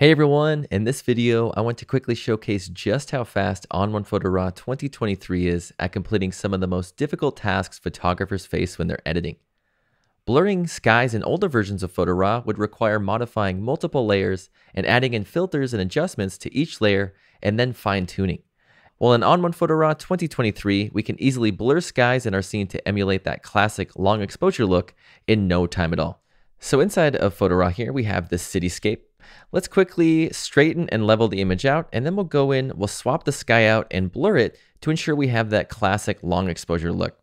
Hey everyone, in this video, I want to quickly showcase just how fast ON1 Photo Raw 2023 is at completing some of the most difficult tasks photographers face when they're editing. Blurring skies in older versions of Photo Raw would require modifying multiple layers and adding in filters and adjustments to each layer and then fine tuning. Well, in ON1 Photo Raw 2023, we can easily blur skies in our scene to emulate that classic long exposure look in no time at all. So inside of Photo Raw here, we have this cityscape. Let's quickly straighten and level the image out, and then we'll go in, we'll swap the sky out and blur it to ensure we have that classic long exposure look.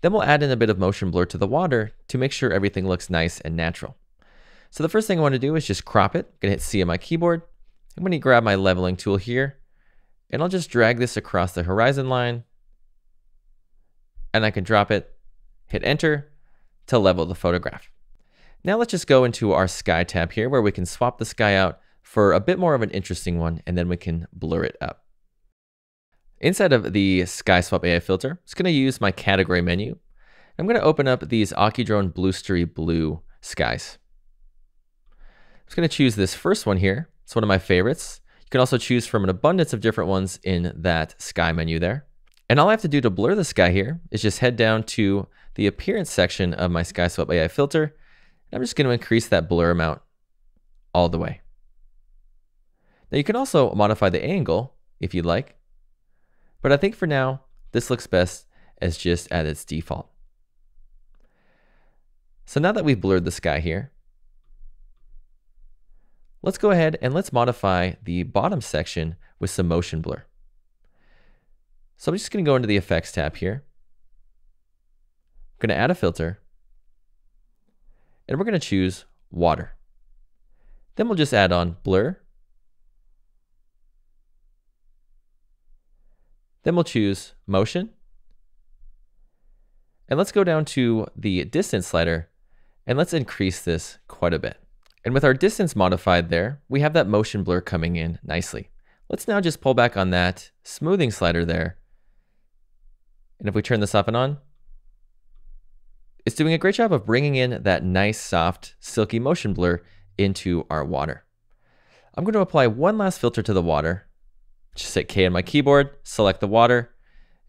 Then we'll add in a bit of motion blur to the water to make sure everything looks nice and natural. So the first thing I want to do is just crop it. I'm going to hit C on my keyboard. I'm going to grab my leveling tool here, and I'll just drag this across the horizon line, and I can drop it, hit enter to level the photograph. Now let's just go into our sky tab here where we can swap the sky out for a bit more of an interesting one, and then we can blur it up. Inside of the SkySwap AI filter, I'm just going to use my category menu. I'm going to open up these Ocudrone Blustery Blue Skies. I'm just going to choose this first one here. It's one of my favorites. You can also choose from an abundance of different ones in that sky menu there. And all I have to do to blur the sky here is just head down to the appearance section of my SkySwap AI filter. I'm just going to increase that blur amount all the way. Now you can also modify the angle if you'd like, but I think for now, this looks best as just at its default. So now that we've blurred the sky here, let's go ahead and let's modify the bottom section with some motion blur. So I'm just going to go into the effects tab here. I'm going to add a filter, and we're going to choose water. Then we'll just add on blur. Then we'll choose motion. And let's go down to the distance slider and let's increase this quite a bit. And with our distance modified there, we have that motion blur coming in nicely. Let's now just pull back on that smoothing slider there. And if we turn this off and on, it's doing a great job of bringing in that nice, soft, silky motion blur into our water. I'm going to apply one last filter to the water. Just hit K on my keyboard, select the water,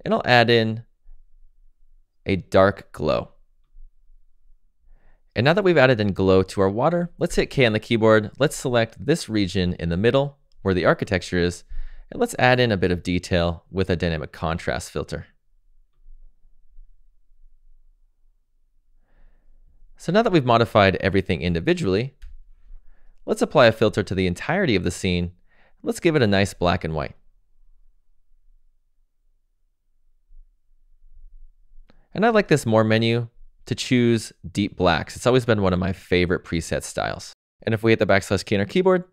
and I'll add in a dark glow. And now that we've added in glow to our water, let's hit K on the keyboard. Let's select this region in the middle where the architecture is, and let's add in a bit of detail with a dynamic contrast filter. So now that we've modified everything individually, let's apply a filter to the entirety of the scene. Let's give it a nice black and white. And I like this more menu to choose deep blacks. It's always been one of my favorite preset styles. And if we hit the backslash key on our keyboard,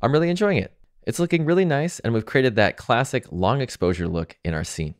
I'm really enjoying it. It's looking really nice, and we've created that classic long exposure look in our scene.